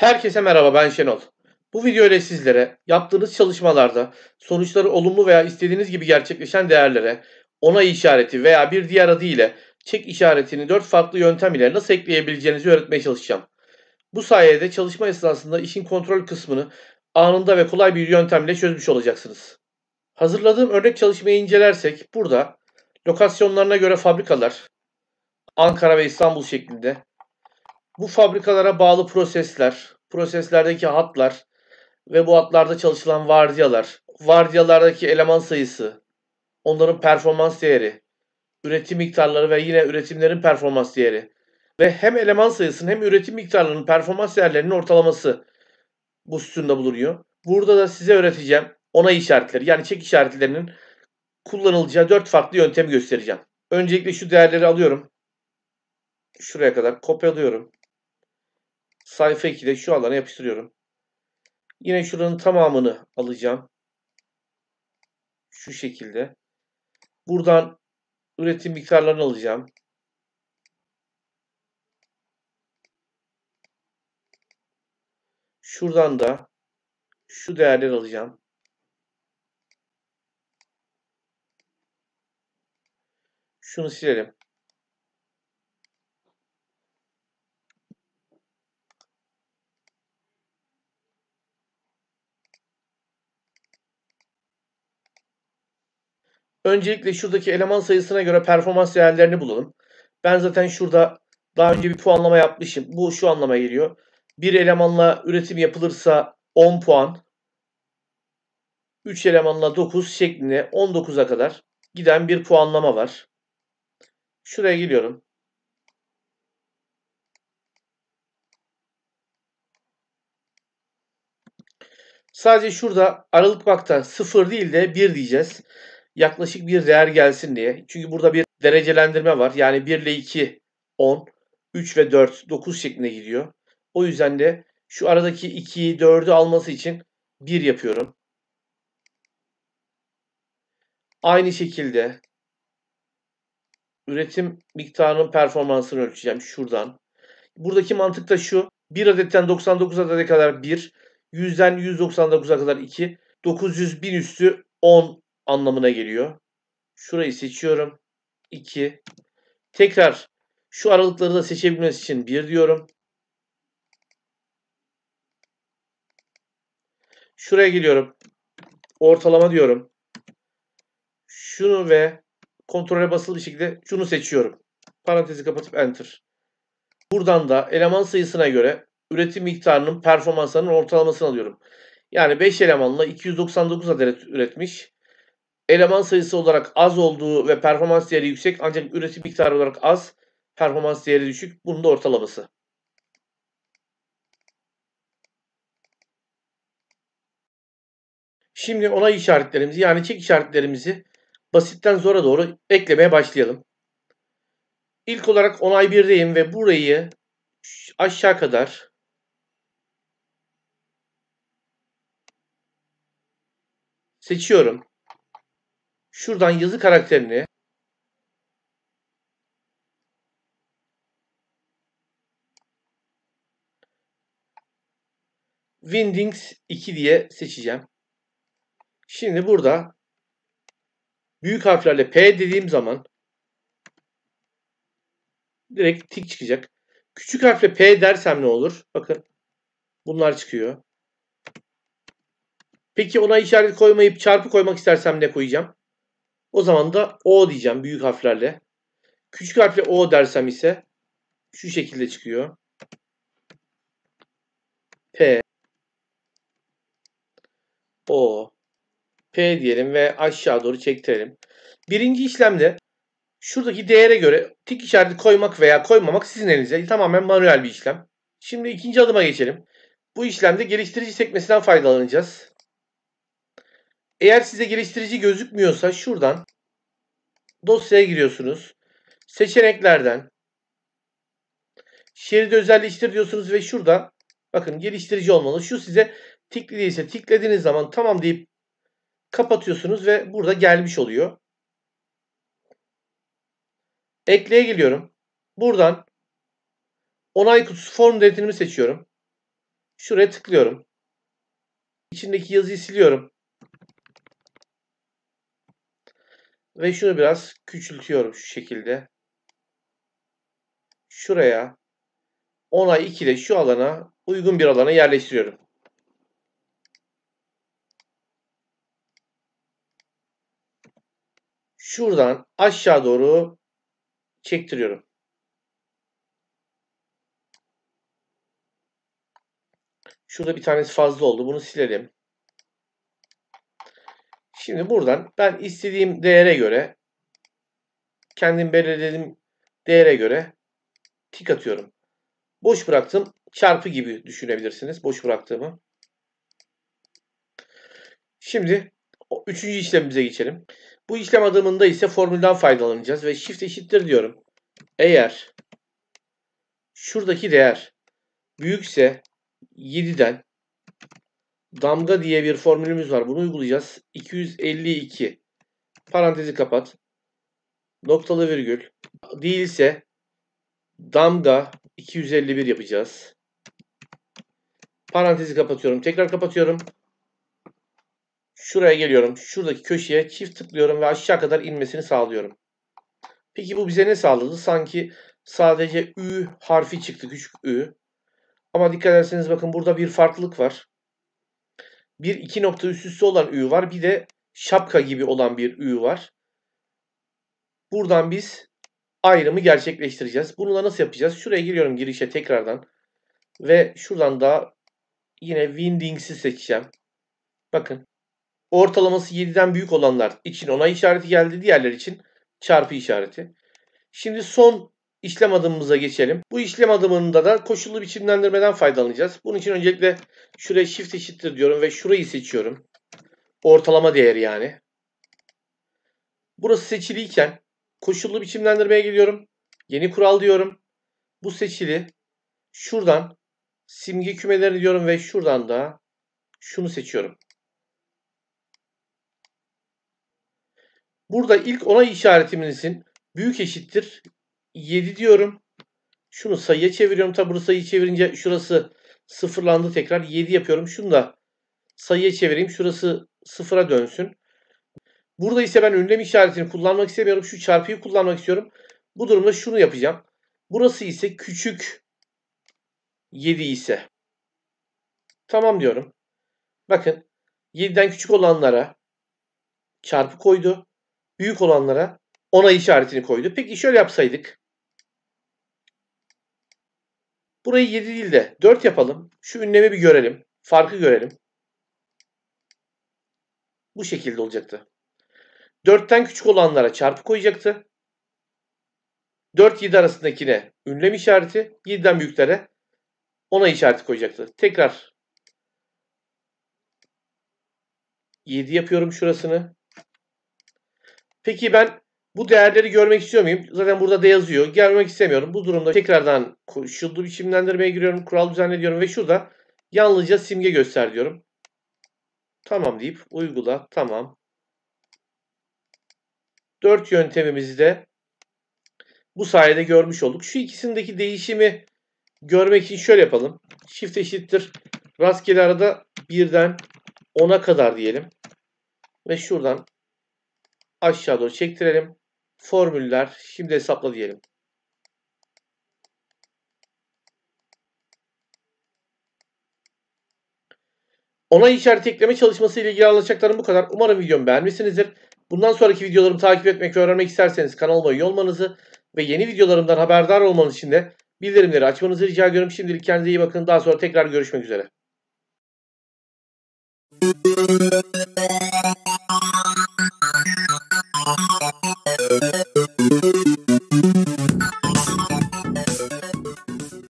Herkese merhaba, ben Şenol. Bu video ile sizlere yaptığınız çalışmalarda sonuçları olumlu veya istediğiniz gibi gerçekleşen değerlere onay işareti veya bir diğer adıyla çek işaretini 4 farklı yöntem ile nasıl ekleyebileceğinizi öğretmeye çalışacağım. Bu sayede çalışma esnasında işin kontrol kısmını anında ve kolay bir yöntemle çözmüş olacaksınız. Hazırladığım örnek çalışmayı incelersek burada lokasyonlarına göre fabrikalar Ankara ve İstanbul şeklinde, bu fabrikalara bağlı prosesler, proseslerdeki hatlar ve bu hatlarda çalışılan vardiyalar, vardiyalardaki eleman sayısı, onların performans değeri, üretim miktarları ve yine üretimlerin performans değeri ve hem eleman sayısının hem üretim miktarlarının performans değerlerinin ortalaması bu sütunda bulunuyor. Burada da size öğreteceğim onay işaretleri, yani çek işaretlerinin kullanılacağı 4 farklı yöntemi göstereceğim. Öncelikle şu değerleri alıyorum. Şuraya kadar kopyalıyorum. Sayfa 2'de şu alana yapıştırıyorum. Yine şuranın tamamını alacağım. Şu şekilde. Buradan üretim miktarlarını alacağım. Şuradan da şu değerleri alacağım. Şunu silelim. Öncelikle şuradaki eleman sayısına göre performans değerlerini bulalım. Ben zaten şurada daha önce bir puanlama yapmışım. Bu şu anlama geliyor. Bir elemanla üretim yapılırsa 10 puan, 3 elemanla 9 şeklinde 19'a kadar giden bir puanlama var. Şuraya geliyorum. Sadece şurada aralık bakta 0 değil de 1 diyeceğiz. Yaklaşık bir değer gelsin diye. Çünkü burada bir derecelendirme var. Yani 1 ile 2 10, 3 ve 4 9 şeklinde gidiyor. O yüzden de şu aradaki 2'yi 4'ü alması için 1 yapıyorum. Aynı şekilde üretim miktarının performansını ölçeceğim şuradan. Buradaki mantık da şu. 1 adetten 99 adete kadar 1, 100'den 199'a kadar 2, 900 bin üstü 10 anlamına geliyor. Şurayı seçiyorum. 2. Tekrar şu aralıkları da seçebilmesi için 1 diyorum. Şuraya geliyorum. Ortalama diyorum. Şunu ve kontrole basılı bir şekilde şunu seçiyorum. Parantezi kapatıp enter. Buradan da eleman sayısına göre üretim miktarının performanslarının ortalamasını alıyorum. Yani 5 elemanla 299 adet üretmiş. Eleman sayısı olarak az olduğu ve performans değeri yüksek, ancak üretim miktarı olarak az, performans değeri düşük. Bunun da ortalaması. Şimdi onay işaretlerimizi, yani çek işaretlerimizi basitten zora doğru eklemeye başlayalım. İlk olarak onay 1'deyim ve burayı aşağı kadar seçiyorum. Şuradan yazı karakterini Windings 2 diye seçeceğim. Şimdi burada büyük harflerle P dediğim zaman direkt tik çıkacak. Küçük harfle P dersem ne olur? Bakın bunlar çıkıyor. Peki ona işaret koymayıp çarpı koymak istersem ne koyacağım? O zaman da O diyeceğim büyük harflerle. Küçük harfle O dersem ise şu şekilde çıkıyor. P. O. P diyelim ve aşağı doğru çektirelim. Birinci işlemde şuradaki değere göre tik işareti koymak veya koymamak sizin elinizde. Tamamen manuel bir işlem. Şimdi ikinci adıma geçelim. Bu işlemde geliştirici sekmesinden faydalanacağız. Eğer size geliştirici gözükmüyorsa şuradan dosyaya giriyorsunuz. Seçeneklerden şeridi özelleştir diyorsunuz ve şurada bakın geliştirici olmalı. Şu size tikli değilse tiklediğiniz zaman tamam deyip kapatıyorsunuz ve burada gelmiş oluyor. Ekleye geliyorum. Buradan onay kutusu form denetimini seçiyorum. Şuraya tıklıyorum. İçindeki yazıyı siliyorum. Ve şunu biraz küçültüyorum şu şekilde. Şuraya 10'a 2'de şu alana uygun bir alana yerleştiriyorum. Şuradan aşağı doğru çektiriyorum. Şurada bir tanesi fazla oldu. Bunu silelim. Şimdi buradan ben istediğim değere göre, kendim belirlediğim değere göre tik atıyorum. Boş bıraktım. Çarpı gibi düşünebilirsiniz. Boş bıraktığımı. Şimdi üçüncü işlemimize geçelim. Bu işlem adımında ise formülden faydalanacağız ve shift eşittir diyorum. Eğer şuradaki değer büyükse 7'den damga diye bir formülümüz var. Bunu uygulayacağız. 252 parantezi kapat. Noktalı virgül. Değilse damga 251 yapacağız. Parantezi kapatıyorum. Tekrar kapatıyorum. Şuraya geliyorum. Şuradaki köşeye çift tıklıyorum ve aşağı kadar inmesini sağlıyorum. Peki bu bize ne sağladı? Sanki sadece Ü harfi çıktı. Küçük Ü. Ama dikkat ederseniz bakın burada bir farklılık var. Bir iki nokta üst üste olan Ü var. Bir de şapka gibi olan bir Ü var. Buradan biz ayrımı gerçekleştireceğiz. Bunu da nasıl yapacağız? Şuraya giriyorum girişe tekrardan. Ve şuradan da yine Windings'i seçeceğim. Bakın. Ortalaması 7'den büyük olanlar için ona işareti geldi. Diğerler için çarpı işareti. Şimdi son işlem adımımıza geçelim. Bu işlem adımında da koşullu biçimlendirmeden faydalanacağız. Bunun için öncelikle şuraya shift eşittir diyorum ve şurayı seçiyorum. Ortalama değeri yani. Burası seçiliyken koşullu biçimlendirmeye geliyorum. Yeni kural diyorum. Bu seçili. Şuradan simge kümelerini diyorum ve şuradan da şunu seçiyorum. Burada ilk onay işaretimizin büyük eşittir 7 diyorum. Şunu sayıya çeviriyorum. Tabi burası sayıyı çevirince şurası sıfırlandı tekrar. 7 yapıyorum. Şunu da sayıya çevireyim. Şurası sıfıra dönsün. Burada ise ben ünlem işaretini kullanmak istemiyorum. Şu çarpıyı kullanmak istiyorum. Bu durumda şunu yapacağım. Burası ise küçük 7 ise. Tamam diyorum. Bakın 7'den küçük olanlara çarpı koydu. Büyük olanlara onay işaretini koydu. Peki şöyle yapsaydık. Burayı 7 değil de 4 yapalım. Şu ünlemi bir görelim. Farkı görelim. Bu şekilde olacaktı. 4'ten küçük olanlara çarpı koyacaktı. 4-7 arasındakine ünlem işareti. 7'den büyüklere onay işareti koyacaktı. Tekrar 7 yapıyorum şurasını. Peki ben bu değerleri görmek istiyor muyum? Zaten burada da yazıyor. Görmek istemiyorum. Bu durumda tekrardan koşullu biçimlendirmeye giriyorum. Kural düzenliyorum ve şurada yalnızca simge göster diyorum. Tamam deyip uygula. Tamam. 4 yöntemimizi de bu sayede görmüş olduk. Şu ikisindeki değişimi görmek için şöyle yapalım. Shift eşittir. Rastgele arada 1'den 10'a kadar diyelim. Ve şuradan aşağı doğru çektirelim. Formüller şimdi hesapla diyelim. Onay işareti ekleme çalışması ile ilgili anlatacaklarım bu kadar. Umarım videomu beğenmişsinizdir. Bundan sonraki videolarımı takip etmek ve öğrenmek isterseniz kanalıma üye olmanızı ve yeni videolarımdan haberdar olmanız için de bildirimleri açmanızı rica ediyorum. Şimdilik kendinize iyi bakın. Daha sonra tekrar görüşmek üzere.